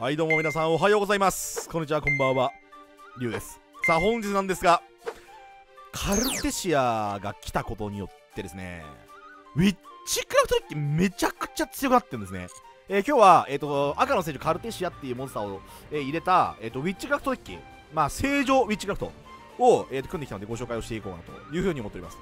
はい、どうも皆さんおはようございます、こんにちは、こんばんは、リュウです。さあ本日なんですが、カルテシアが来たことによってですね、ウィッチクラフトデッキめちゃくちゃ強くなってるんですね。今日は、赤の聖女カルテシアっていうモンスターを、入れた、ウィッチクラフトデッキ、まあ正常ウィッチクラフトを、組んできたのでご紹介をしていこうかなというふうに思っております。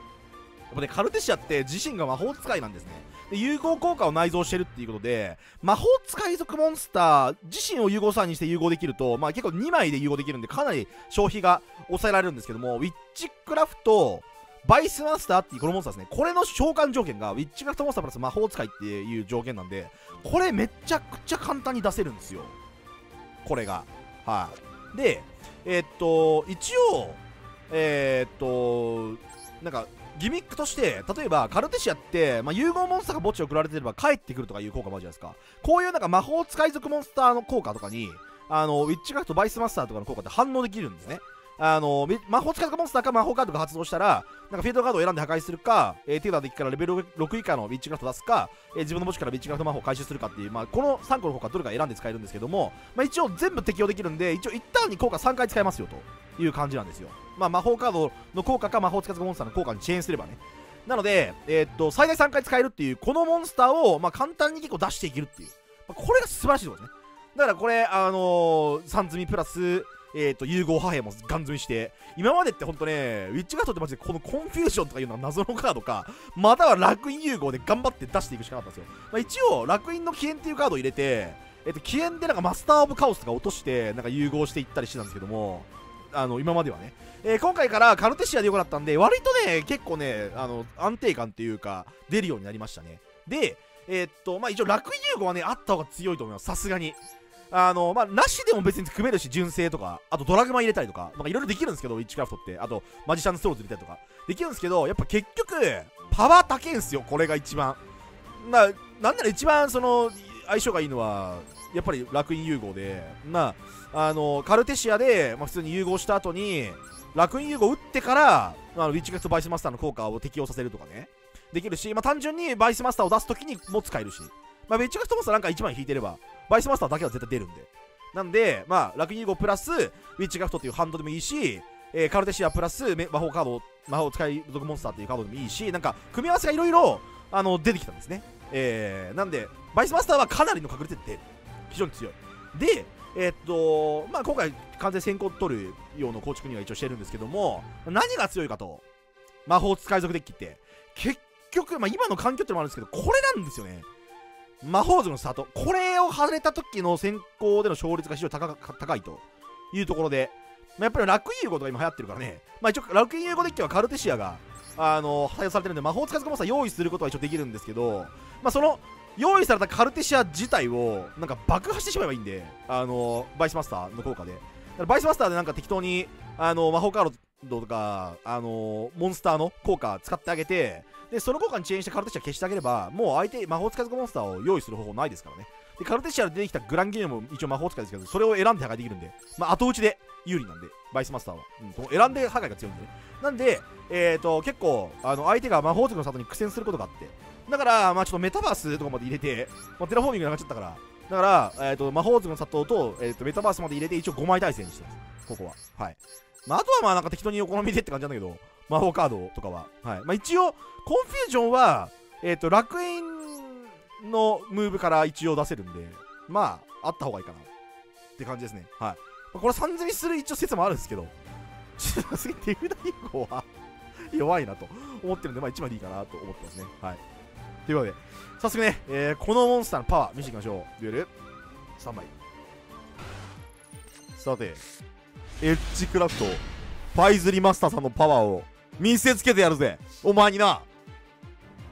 やっぱね、カルテシアって自身が魔法使いなんですね。で、融合効果を内蔵してるっていうことで、魔法使い族モンスター自身を融合3にして融合できると、まあ結構2枚で融合できるんで、かなり消費が抑えられるんですけども、ウィッチクラフト、バイスマスターっていうこのモンスターですね。これの召喚条件が、ウィッチクラフトモンスタープラス魔法使いっていう条件なんで、これめちゃくちゃ簡単に出せるんですよ。これが。はい。で、一応、なんか、ギミックとして、例えばカルテシアって、まあ、融合モンスターが墓地を送られてれば帰ってくるとかいう効果もあるじゃないですか。こういうなんか魔法使い族モンスターの効果とかに、ウィッチクラフトバイスマスターとかの効果って反応できるんですね。魔法使い族モンスターか魔法カードが発動したら、なんかフィールドカードを選んで破壊するか、手札デッキからレベル6以下のウィッチクラフト出すか、自分の墓地からウィッチクラフト魔法を回収するかっていう、まあ、この3個の効果どれか選んで使えるんですけども、まあ、一応全部適用できるんで、一応一旦に効果3回使えますよという感じなんですよ。まあ、魔法カードの効果か魔法使いモンスターの効果にチェーンすればね。なので、最大3回使えるっていうこのモンスターを、まあ、簡単に結構出していけるっていう、まあ、これが素晴らしいところですね。だからこれ、3積みプラス、融合破片もガン積みして、今までってほんとね、ウィッチカードってマジでこのコンフュージョンとかいうのは謎のカードか、または楽園融合で頑張って出していくしかなかったんですよ。まあ、一応楽園の起源っていうカードを入れて、起源でなんかマスター・オブ・カオスとか落としてなんか融合していったりしてたんですけども、今まではね、今回からカルテシアで良くなったんで、割とね、結構ね、安定感っていうか、出るようになりましたね。で、まあ一応、楽融合はね、あった方が強いと思います、さすがに。まあ、なしでも別に組めるし、純正とか、あとドラグマ入れたりとか、いろいろできるんですけど、ウィッチクラフトって、あと、マジシャンストローズ入れたりとか、できるんですけど、やっぱ結局、パワー高いんですよ、これが一番。なんなら一番、相性がいいのは、やっぱり楽園融合で、カルテシアで、まあ、普通に融合した後に楽園融合打ってから、ウィッチクラフトバイスマスターの効果を適用させるとかね、できるし、まあ、単純にバイスマスターを出すときにも使えるし、まあ、ウィッチクラフトモンスターなんか1枚引いてればバイスマスターだけは絶対出るんで、なんで、まあ、楽園融合プラスウィッチクラフトっていうハンドでもいいし、カルテシアプラス魔法使い族モンスターっていうカードでもいいし、なんか組み合わせがいろいろ出てきたんですね。なんでバイスマスターはかなりの確率で出る、非常に強い。で、まあ、今回完全先行取る用の構築には一応してるんですけども、何が強いかと、魔法使い族デッキって結局、まあ、今の環境ってのもあるんですけど、これなんですよね。魔法族のスタート、これを外れた時の先行での勝率が非常に高いというところで、まあ、やっぱり楽園融合とか今流行ってるからね、まあ、一応楽園融合デッキはカルテシアが採用されてるんで、魔法使い族モンスター用意することは一応できるんですけど、まあ、その用意されたカルテシア自体をなんか爆破してしまえばいいんで、バイスマスターの効果で、だからバイスマスターでなんか適当に魔法カードとか、モンスターの効果使ってあげて、でその効果に遅延してカルテシア消してあげれば、もう相手魔法使い族モンスターを用意する方法ないですからね。でカルテシアで出てきたグランギニアも一応魔法使いですけど、それを選んで破壊できるんで、まあ、後打ちで有利なんで、バイスマスターは、選んで破壊が強いんでね。なんで、結構相手が魔法族の里に苦戦することがあって、だから、まあ、ちょっとメタバースとかまで入れて、まあ、テラフォーミングになっちゃったから、魔法族の里と、メタバースまで入れて、一応5枚対戦にしてます、ここは。はい。まあ、あとはまあなんか適当にお好みでって感じなんだけど、魔法カードとかは。はい。まあ、一応、コンフュージョンは、楽園のムーブから一応出せるんで、まあ、あった方がいいかなって感じですね。はい。まあ、これ3積みする一応説もあるんですけど、ちょっとすげえ手札以降は弱いなと思ってるんで、まあ1枚でいいかなと思ってますね。はい。ということで、早速ね、このモンスターのパワー見せていきましょう。デュエル3枚。さて、エッジクラフト、パイズリマスターさんのパワーを見せつけてやるぜ。お前にな。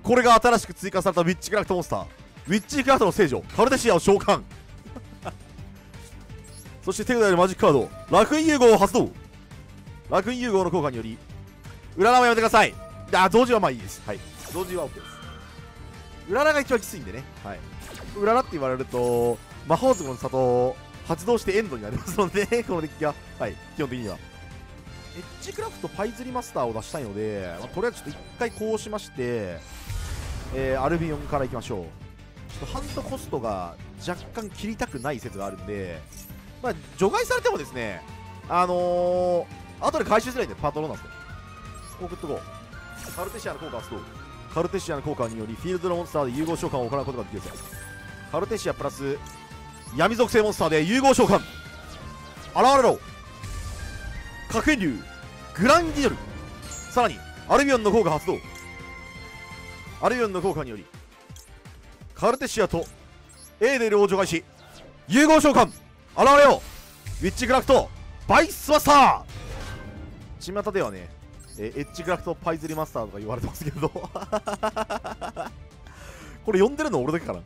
これが新しく追加されたウィッチクラフトモンスター。ウィッチクラフトの聖女、カルテシアを召喚。そして手札よりマジックカード、楽園融合を発動。楽園融合の効果により、占いはやめてください。同時はまあいいです。はい。同時は OK です。うららが一番きついんでね、はい、うららって言われると魔法族の里を発動してエンドになりますので、このデッキは、はい、基本的にはエッジクラフトパイズリマスターを出したいので、まあ、とりあえずちょっと1回こうしまして、アルビオンからいきましょう。ょっとハントコストが若干切りたくない説があるんで、まあ、除外されてもですね、後で回収すればいいんで、パトロンなんですよ。送っとこう。カルテシアの効果を発動。カルテシアの効果により、フィールドのモンスターで融合召喚を行うことができるんですよ。カルテシアプラス、闇属性モンスターで融合召喚。現れろ。核炎竜、グランディドル。さらに、アルビオンの効果発動。アルビオンの効果により、カルテシアとエーデルを除外し、融合召喚。現れよ。ウィッチクラフト、バイスマスター。巷ではね、エッジクラフトパイズリマスターとか言われてますけどこれ呼んでるの俺だけかな。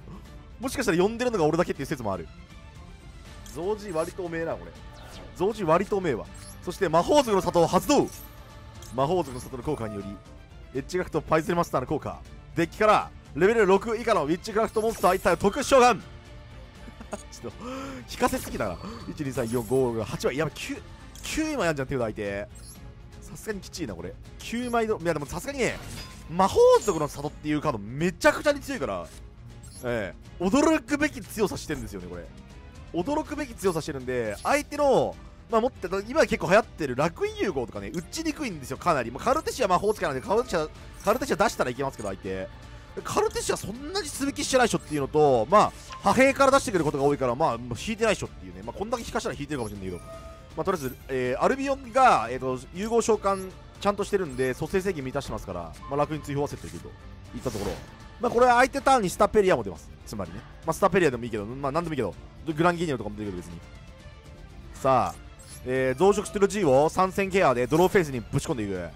もしかしたら呼んでるのが俺だけっていう説もある。ゾウジ割とおめえな、これ。ゾウジ割とおめえわ。そして魔法族の里を発動。魔法族の里の効果により、エッジクラフトパイズリマスターの効果、デッキからレベル6以下のウィッチクラフトモンスター1体を特殊召喚ちょっと引かせすぎだな。1234568はやばい。9今やんじゃん、手札相手。さすがにきちいなこれ。9枚の、いやでもさすがにね、魔法族の里っていうカードめちゃくちゃに強いから、驚くべき強さしてるんですよね、これ。驚くべき強さしてるんで、相手の、まあ持ってた、今結構流行ってる楽園融合とかね、打ちにくいんですよ、かなり。まあ、カルテシア魔法使いなんで、カルテシア出したらいけますけど、相手。カルテシアそんなにすべきしてないでしょっていうのと、まあ、派兵から出してくることが多いから、まあ、引いてないでしょっていうね、まあ、こんだけ引かしたら引いてるかもしれないけど。まあ、とりあえず、アルビオンが、融合召喚ちゃんとしてるんで、蘇生制限満たしてますから、まあ、楽に追放はセットできるといったところ、まあ、これは相手ターンにスタペリアも出ます、つまりね、まあ、スタペリアでもいいけど、まあ、なんでもいいけど、グランギーニョとかも出てくる、別に。さあ、増殖してる G を参戦ケアでドローフェースにぶち込んでいく、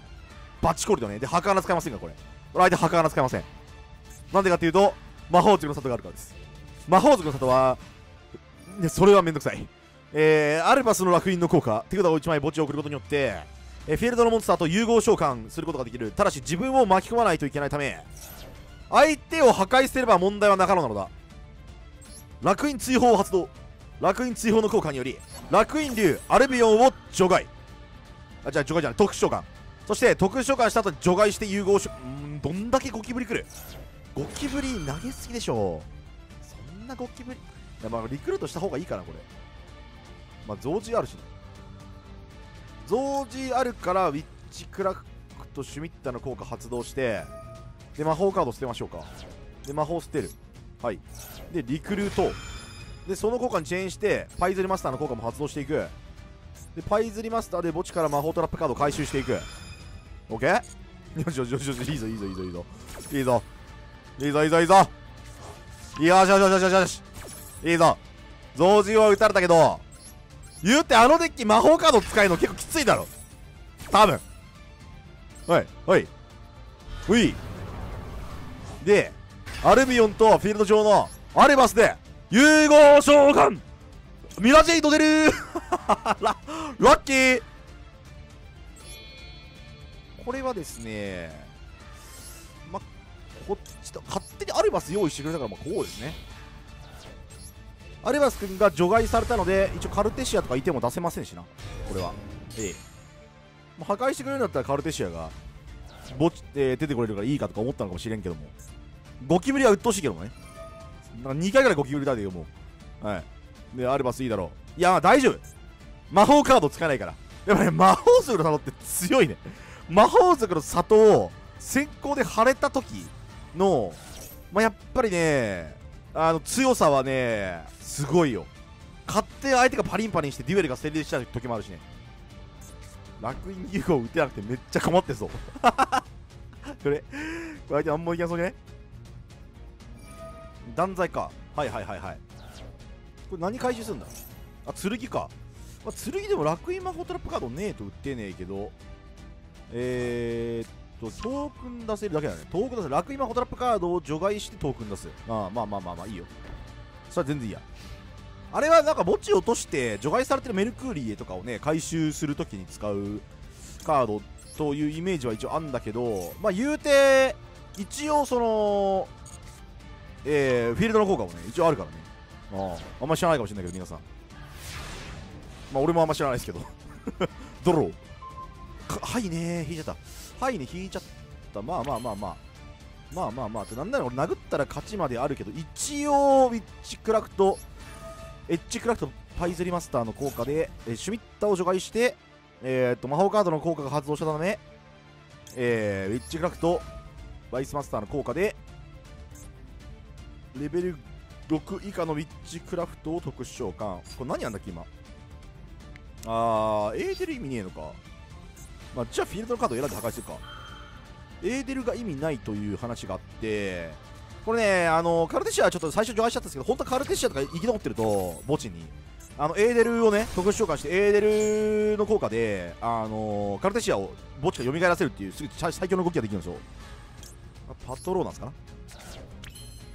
バッチコリだね、で、墓穴使いませんか、これ。相手、墓穴使いません。なんでかっていうと、魔法族の里があるからです。魔法族の里は、ね、それはめんどくさい。アルバスの烙印の効果、手札を1枚墓地を送ることによって、フィールドのモンスターと融合召喚することができる。ただし自分を巻き込まないといけないため、相手を破壊すれば問題はなかろうなのだ。烙印追放を発動。烙印追放の効果により、烙印竜アルビオンを除外。あ、じゃあ除外じゃない、特殊召喚。そして特殊召喚した後除外して融合召喚。どんだけゴキブリ来る。ゴキブリ投げすぎでしょ。そんなゴキブリ。いや、まあリクルートした方がいいかな、これ。まあ、増持あるしね。増持あるから、ウィッチクラックとシュミッタの効果発動して、で、魔法カード捨てましょうか。で、魔法捨てる。はい。で、リクルート。で、その効果にチェーンして、パイズリマスターの効果も発動していく。で、パイズリマスターで墓地から魔法トラップカードを回収していく。オッケー？よしよしよしよし、いいぞいいぞいいぞいいぞ。いいぞ。いいぞいいぞいいぞ。よしよしよしよしよし。いいぞ。増持は打たれたけど、言うてあのデッキ魔法カード使えるの結構きついだろ多分。はいはいほいで、アルビオンとフィールド上のアレバスで融合召喚ミラジェイド出るラッキー。これはですね、ま、こっちと勝手にアレバス用意してくれたから、まあ、こうですね。アレバス君が除外されたので、一応カルテシアとかいても出せませんしな、これは。破壊してくれるんだったらカルテシアがぼち、出てこれるからいいかとか思ったのかもしれんけども、ゴキブリは鬱陶しいけどね。なんか2回ぐらいゴキブリだでよ、もう。はい。で、アレバスいいだろう。いや、大丈夫。魔法カード使えないから。やっぱね、魔法族の里って強いね。魔法族の里を先行で腫れた時の、まあ、やっぱりね、強さはね、すごいよ。勝手に相手がパリンパリンしてデュエルが成立した時もあるしね。楽園融合打てなくてめっちゃ困ってそうそれ、これ相手あんまいけなそうじゃない？断罪か。はいはいはいはい。これ何回収するんだ？あ、剣か。まあ、剣でも楽園魔法トラップカードねえと打ってねえけど、トークン出せるだけだね。トークン出せる。楽魔法トラップカードを除外してトークン出す。ああ、まあまあまあまあ、いいよ。それは全然いいや。あれはなんか墓地を落として除外されてるメルクーリエとかをね、回収するときに使うカードというイメージは一応あんだけど、まあ言うて、一応その、フィールドの効果もね、一応あるからね。あんま知らないかもしれないけど、皆さん。まあ俺もあんま知らないですけど。ドロー。はいねー、引いちゃった。はいね、引いちゃった。まあまあまあまあ。まあまあまあってなんなら俺殴ったら勝ちまであるけど、一応エッジクラフトパイズリマスターの効果で、シュミッタを除外して、魔法カードの効果が発動したため、ウィッチクラフトバイスマスターの効果でレベル6以下のウィッチクラフトを特殊召喚。これ何なんだっけ今。エーデル意味ねえのか。まあ、じゃあフィールドのカードを選んで破壊するか。エーデルが意味ないという話があって、これね、カルテシアはちょっと最初除外しちゃったんですけど、本当はカルテシアとか生き残ってると墓地にエーデルをね特殊召喚して、エーデルの効果でカルテシアを墓地から蘇らせるっていうすぐ最強の動きができるんですよ。パトローナスかな。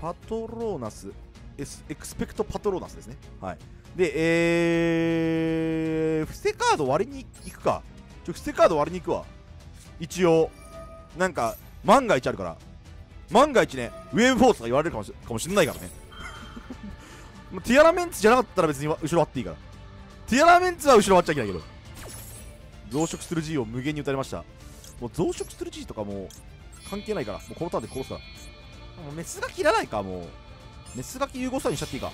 パトローナス、エクスペクトパトローナスですね。はい。で、伏せカード割りに行くか。伏せカード割りに行くわ。一応、なんか、万が一あるから。万が一ね、ウェーブフォースとか言われるかもしれないからね。ティアラメンツじゃなかったら別に後ろ割っていいから。ティアラメンツは後ろ割っちゃいけないけど。増殖する G を無限に打たれました。もう増殖する G とかもう関係ないから。もうこのターンで殺すから。もうメスガキいらないか、もう。メスガキ融合サインしちゃっていいか。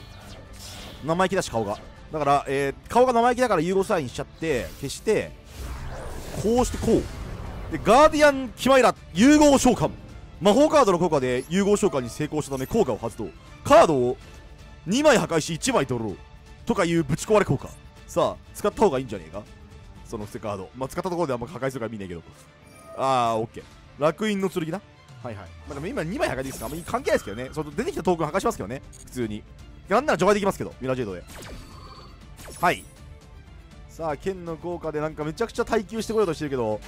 生意気だし、顔が。だから、顔が生意気だから融合サインしちゃって、消して、こうしてこう。で、ガーディアン・キマイラ、融合召喚。魔法カードの効果で融合召喚に成功したため、効果を発動。カードを2枚破壊し、1枚取ろう。とかいうぶち壊れ効果。さあ、使った方がいいんじゃねえかその伏せカード。まあ、使ったところであんま破壊するから見ねえけど。オッケー。楽園の剣な。はいはい、まあ、でも今2枚破壊ですか、あんまり関係ないですけどね。その出てきたトークン破壊しますけどね、普通に。なんなら除外できますけど、ミラージェイドで。はい。さあ、剣の効果でなんかめちゃくちゃ耐久してこようとしてるけど、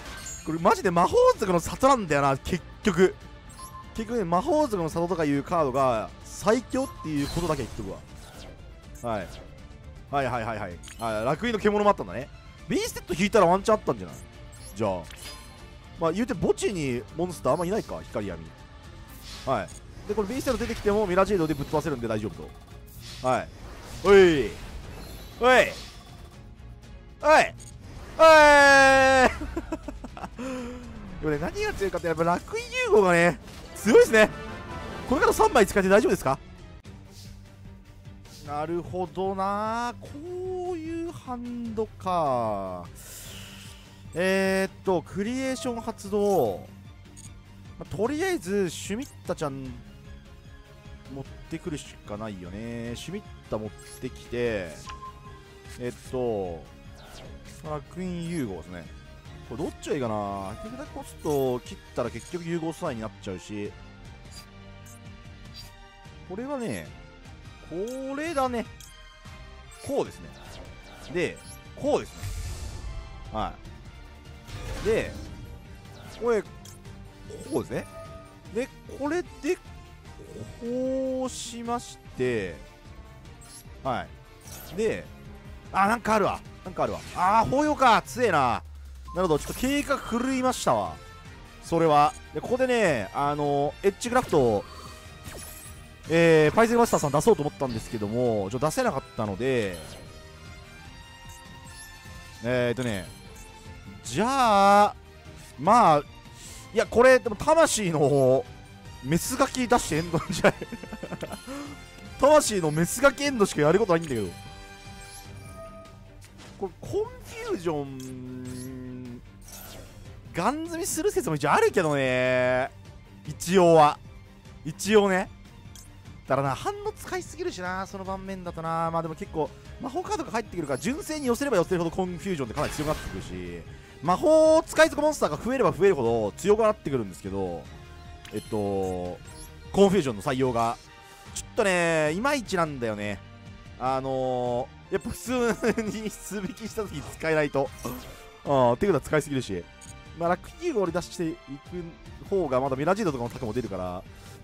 これマジで魔法族の里なんだよな、結局。結局ね、魔法族の里とかいうカードが最強っていうことだけ言っとくわ。はい。はいはいはいはい。あ、楽園の獣もあったんだね。Bステッド引いたらワンチャンあったんじゃない？じゃあ。まあ言うて墓地にモンスターあんまいないか、光闇。はい。で、これ B ステロ出てきてもミラージェイドでぶっ飛ばせるんで大丈夫と。はい。おいおいおいおいでもね、何が強いかってやっぱ楽園融合がね、強いですね。これから3枚使って大丈夫ですか？なるほどな。こういうハンドか。クリエーション発動、まあ、とりあえずシュミッタちゃん持ってくるしかないよね。シュミッタ持ってきて、楽園融合ですね。これどっちがいいかな。手札コストを切ったら結局融合サインになっちゃうし、これはね、これだね。こうですね。で、こうですね。はい。で、これ、こうですね。で、これで、こうしまして、はい。で、なんかあるわ。なんかあるわ。包容か。強えな。なるほど。ちょっと計画狂いましたわ。それは。で、ここでね、エッジクラフトを、パイズリマスターさん出そうと思ったんですけども、ちょっと出せなかったので、じゃあ、まあ、いや、これ、でも、魂のメスガキ出してエンドなんじゃない魂のメスガキエンドしかやることないんだけど。これ、コンフュージョン、ガン積みする説も一応あるけどね。一応は。一応ね。だからな、反応使いすぎるしな、その盤面だとな。まあでも結構、魔法カードが入ってくるから、純正に寄せれば寄せるほどコンフュージョンってかなり強くなってくるし。魔法使い族モンスターが増えれば増えるほど強くなってくるんですけど、コンフュージョンの採用がちょっとねいまいちなんだよね。やっぱ普通に数引きした時使えないと手札使いすぎるし、まあ、ラックキューゴール出していく方がまだミラジードとかのタクも出るから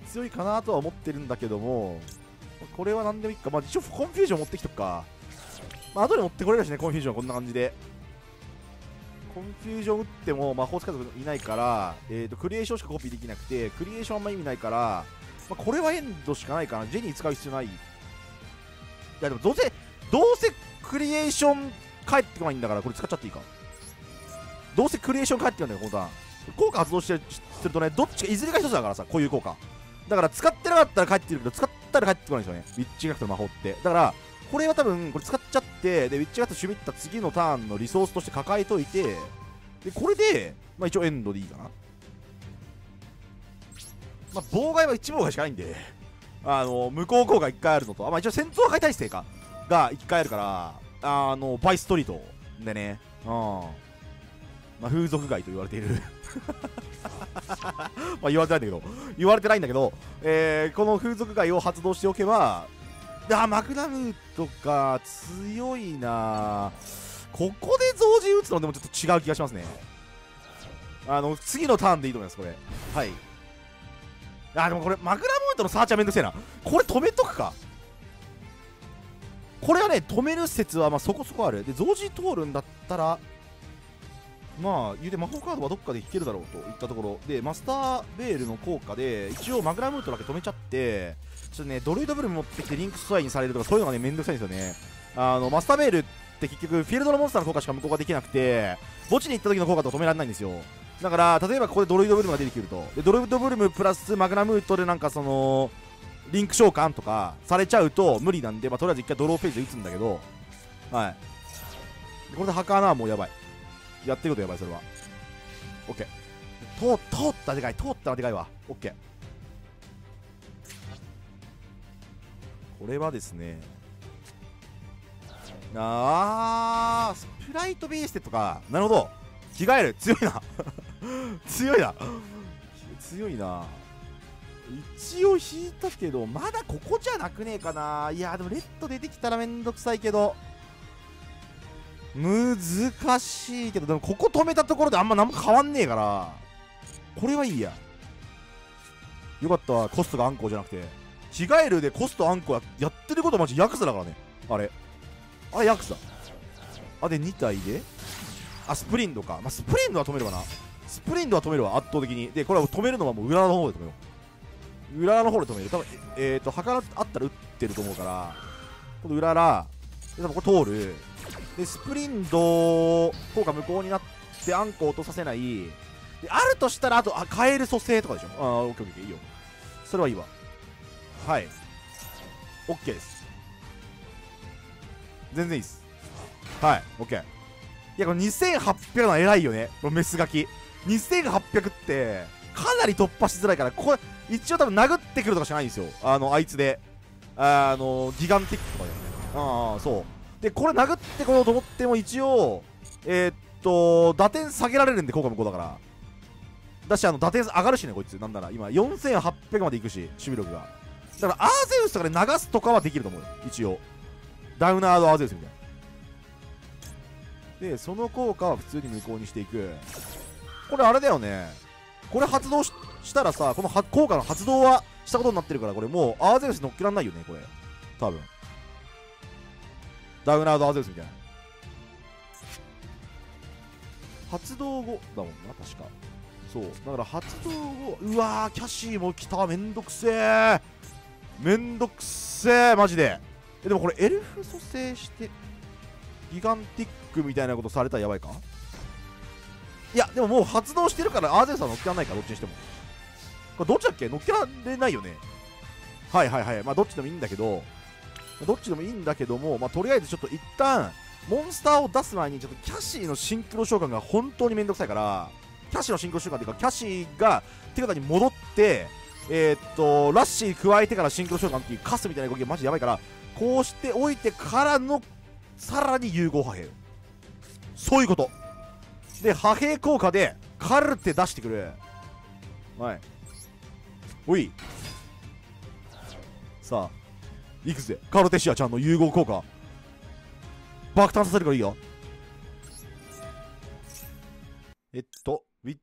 強いかなとは思ってるんだけども、これは何でもいいか。まあ一応コンフュージョン持ってきとくか。まあ後で持ってこれるしね。コンフュージョンはこんな感じでコンフュージョン打っても魔法使い族いないから、クリエーションしかコピーできなくて、クリエーションあんま意味ないから、まあ、これはエンドしかないかな。ジェニー使う必要ない。いやでもどうせクリエーション返ってこないんだから、これ使っちゃっていいか。どうせクリエーション返ってこないんだよ、このターン。効果発動してるとね、どっちかいずれか一つだからさ、こういう効果だから使ってなかったら帰ってるけど、使ったら帰ってこないんですよね、ウィッチガクトの魔法って。だからこれは多分これ使っちゃって、でウィッチガクトシュミッタ次のターンのリソースとして抱えといて、でこれでまあ一応エンドでいいかな。まあ妨害は1妨害しかないんで、無効効果1回あるのと、まあ一応戦闘破壊耐性かが1回あるから、バイストリートでね、まあ風俗街と言われているまあ言われてないんだけど、この風俗街を発動しておけば、マグナムとか強いな。ここで増獣打つのでもちょっと違う気がしますね。次のターンでいいと思いますこれ。はい、でもこれマグナムとのサーチはめんどくせえな。これ止めとくか。これはね、止める説はまあそこそこある。で増獣通るんだったら、まあ言うて魔法カードはどっかで引けるだろうといったところで、マスターベールの効果で一応マグナムートだけ止めちゃって、ちょっとねドルイドブル持ってきてリンクストライにされるとか、そういうのがねめんどくさいんですよね。マスターベールって結局フィールドのモンスターの効果しか無効化できなくて、墓地に行った時の効果とか止められないんですよ。だから例えばここでドルイドブルムが出てくると、でドルイドブルムプラスマグナムートでなんかそのリンク召喚とかされちゃうと無理なんで、まあ、とりあえず一回ドローフェーズで打つんだけど、これでハカーナーもうやばい、やってることやばい。それは OK、 通ったでかい、通ったらでかいわ。 OK、 これはですね、スプライトベーステとか、なるほど、着替える、強いな強いな。一応引いたけどまだここじゃなくねえかな。いやでもレッド出てきたらめんどくさいけど、難しいけど、でもここ止めたところであんま何も変わんねえから、これはいいや。よかったわ、コストがアンコウじゃなくて着替えるでコストアンコウやってることマジヤクザだからね。あれヤクザで2体でスプリンドか、スプリンドは止めるわな。スプリンドは止めるわ、圧倒的に。でこれは止めるのはもう裏の方で止めよう。裏の方で止める、多分墓があったら打ってると思うから、この裏らで多分これ通る。でスプリンド効果無効になってアンコを落とさせないであるとしたら、あとカエル蘇生とかでしょ。オッケーオッケー、いいよ、それはいいわ。オッケーです、全然いいです。オッケー。いやこれ2800は偉いよね、このメスガキ。2800ってかなり突破しづらいから、これ一応多分殴ってくるとかじゃないんですよ、あいつでギガンティックとかで、そうでこれ殴ってこようと思っても一応打点下げられるんで、効果無効だから。だし打点上がるしね、こいつなんなら今4800までいくし守備力が。だからアーゼウスとかで流すとかはできると思うよ、一応ダウナードアーゼウスみたいな。でその効果は普通に無効にしていく。これあれだよね、これ発動したらさ、この効果の発動はしたことになってるから、これもうアーゼウス乗っけらんないよね、これ多分ダウナードアゼウスみたいな。発動後だもんな確か。そうだから発動後、うわーキャシーも来た、めんどくせえめんどくせえマジで。でもこれエルフ蘇生してギガンティックみたいなことされたらやばいか。いやでももう発動してるからアーゼウスは乗っけられないか、どっちにしても。これどっちだっけ、乗っけられないよね。まあどっちでもいいんだけど、も、とりあえずちょっと一旦モンスターを出す前にちょっとキャシーのシンクロ召喚が本当にめんどくさいから、キャシーのシンクロ召喚っていうか、キャシーが手札に戻ってラッシー加えてからシンクロ召喚っていうカスみたいな動きがマジやばいから、こうしておいてからのさらに融合破片、そういうことで破片効果でカルテ出してくる。おいさあいくぜ、カルテシアちゃんの融合効果爆誕させるからいいよ。ウィッ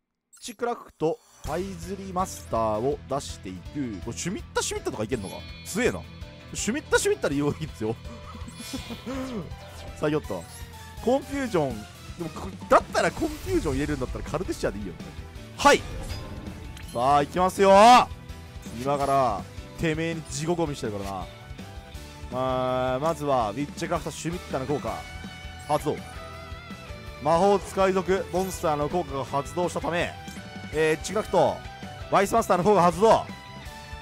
チクラフトパイズリマスターを出していく。これシュミッタとかいけんのか、強えな。シュミッタで用意いいっすよさあよっとコンフュージョン、でもだったらコンフュージョン入れるんだったらカルテシアでいいよ。さあいきますよ、今からてめえに地獄を見してるからな。まずはウィッチクラフトシュミッタの効果発動、魔法使い族モンスターの効果が発動したためチガクとバイスマスターの方が発動。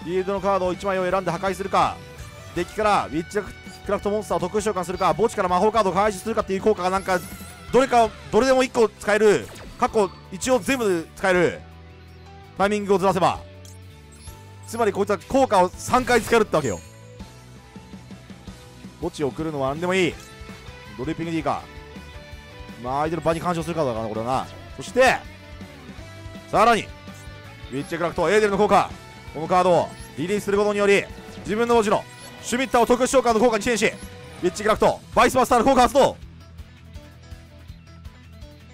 フィールドのカードを1枚を選んで破壊するか、デッキからウィッチクラフトモンスターを特殊召喚するか、墓地から魔法カードを回収するかっていう効果がなんかどれでも1個使える、過去一応全部使える、タイミングをずらせば、つまりこいつは効果を3回使えるってわけよ。墓地を送るのは何でもいい。ドリッピング D か、まあ相手の場に干渉するカードだからな、これはな。そしてさらにウィッチェクラフトエーデルの効果、このカードをリリースすることにより自分の墓地のシュミッターを特殊召喚の効果に転し、ウィッチクラフトバイスマスターの効果発動。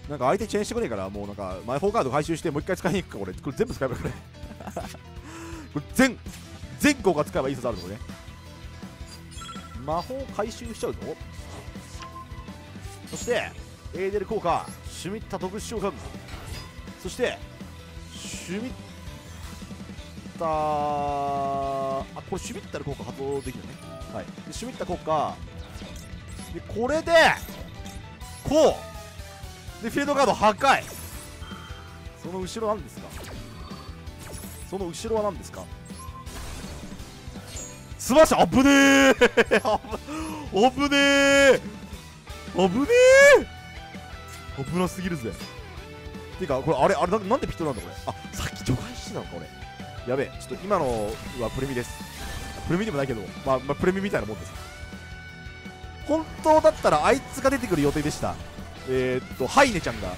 なんか相手チェンしてくれからもうなんか魔法カード回収してもう一回使いに行くか、これ全部使えばいいこれこれ全効果使えばいい説あるのね。魔法回収しちゃうぞ。そしてエーデル効果シュミッター特殊召喚、そしてシュミッター、あ、これシュミッタの効果発動できるね。はいでシュミッタ効果でこれでこうでフィールドカード破壊。その後ろなんですか、その後ろは何ですか。すばらしい。あぶねえあぶねえあぶねえ、危なすぎるぜ。てかこれあれなんでピットなんだこれ。あ、さっき除外してたのか俺。やべえ、ちょっと今のはプレミです。プレミでもないけど、まあプレミみたいなもんです。本当だったらあいつが出てくる予定でした。ハイネちゃんが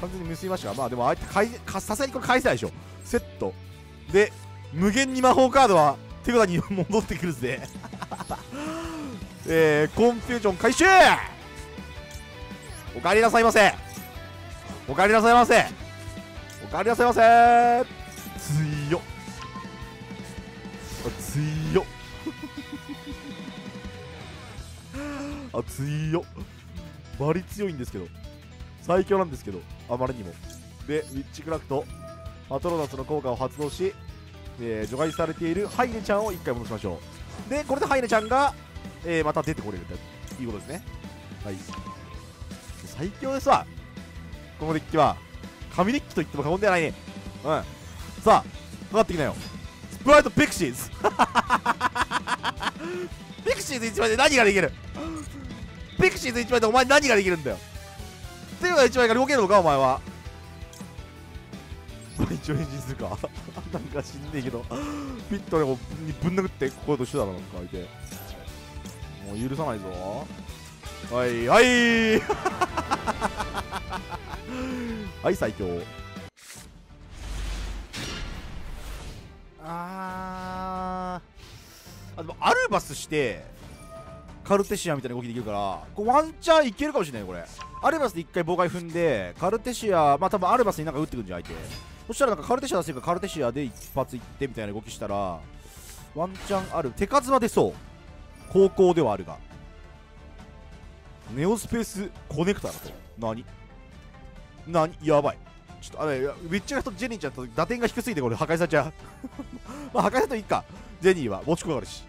完全に結びましたが、まあでもあいつさすがにこれ返せないでしょ。セットで無限に魔法カードは手札に戻ってくるぜコンフュージョン回収。おかえりなさいませ、おかえりなさいませ、おかえりなさいませー。強っ強っあ、強っバリ強いんですけど、最強なんですけどあまりにも。でウィッチクラフトアトロナスの効果を発動し、除外されているハイネちゃんを1回戻しましょう。でこれでハイネちゃんが、また出てこれるということですね。はい、最強ですわこのデッキは。紙デッキと言っても過言ではないね。うん、さあかかってきなよスプライトピクシーズピクシーズ1枚で何ができる、ピクシーズ1枚でお前何ができるんだよ。っていうのが1枚が動けるのかお前は。一応返事するかなんか死んねえけどピットでもぶん殴ってここと一緒だろなんか相手。もう許さないぞ。はいはいはい最強。あでもアルバスしてカルテシアみたいな動きできるからこうワンチャンいけるかもしれないこれ。アルバスで1回妨害踏んでカルテシア、まあ多分アルバスになんか打ってくるんじゃん相手。そしたらなんかカルテシア出せるからカルテシアで一発いってみたいな動きしたらワンチャンある。手数は出そう。高校ではあるがネオスペースコネクタだと。何やばい。ちょっとウィッチャーとジェニーちゃんと打点が低すぎてこれ破壊されちゃうまあ破壊されていいか。ジェニーは墓地効果あるし、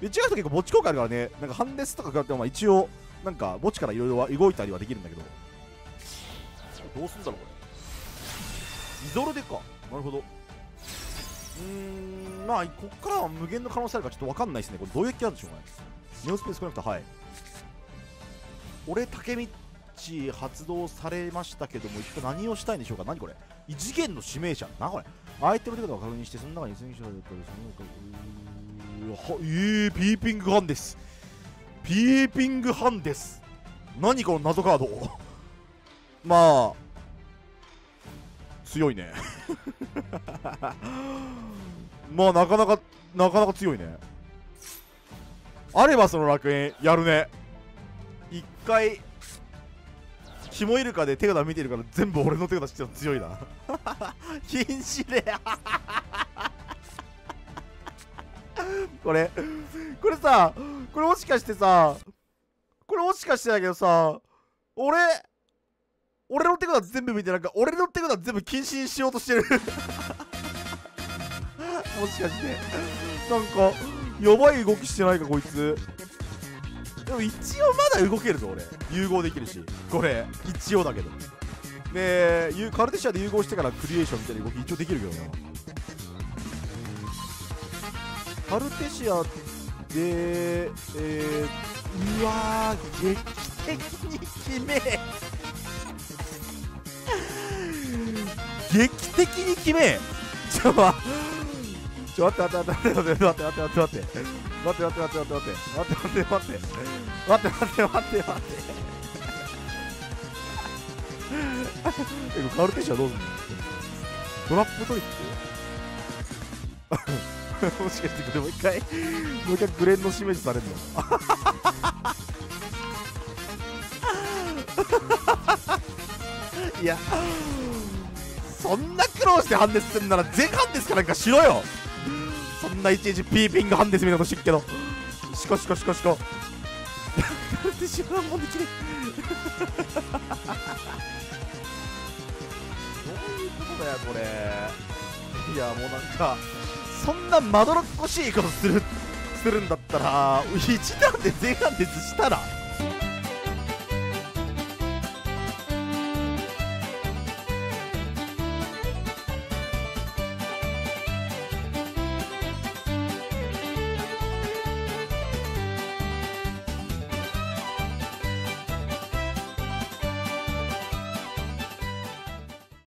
ウィッチャーと結構墓地効果あるからね。なんかハンデスとか食らっても一応なんか墓地からいろいろは動いたりはできるんだけど、どうすんだろうこれ。イゾルデか、なるほど。まあこっからは無限の可能性あるからちょっとわかんないですねこれ。どういう気あるんでしょうかね。ネオスペースコネクタ、はい。俺竹道発動されましたけども、一体何をしたいんでしょうか。何これ、異次元の指名者なこれ。相手の手札を確認してその中に選手がいたりする。ピーピングハンです。ピーピングハンです。何この謎カードまあ強いねまあなかなか強いね。あればその楽園やるね。一回キモイルカで手札見てるから全部俺の手札してるの強いな禁止でこれさ、これもしかしてさ、これもしかしてだけどさ、俺の手札全部見てなんか俺の手札全部禁止にしようとしてるもしかしてなんかやばい動きしてないかこいつ。でも一応まだ動けるぞ俺。融合できるしこれ一応だけど。でカルテシアで融合してからクリエーションみたいな動き一応できるけどな。カルテシアでうわー劇的に決め劇的に決めちょっと待って。カルテシアどうすんの？トラップトリックもしかしてこれもう一回グレンのシメージされるの？いやそんな苦労してハンデスするなら全ハンデスかなんかしろよ。そんないちいちピーピングハンデスみたいなこと知っけどシコカルテシアなんもできねえ。いやこれいやもうなんかそんなまどろっこしいことするんだったら一段で前半ですしたら。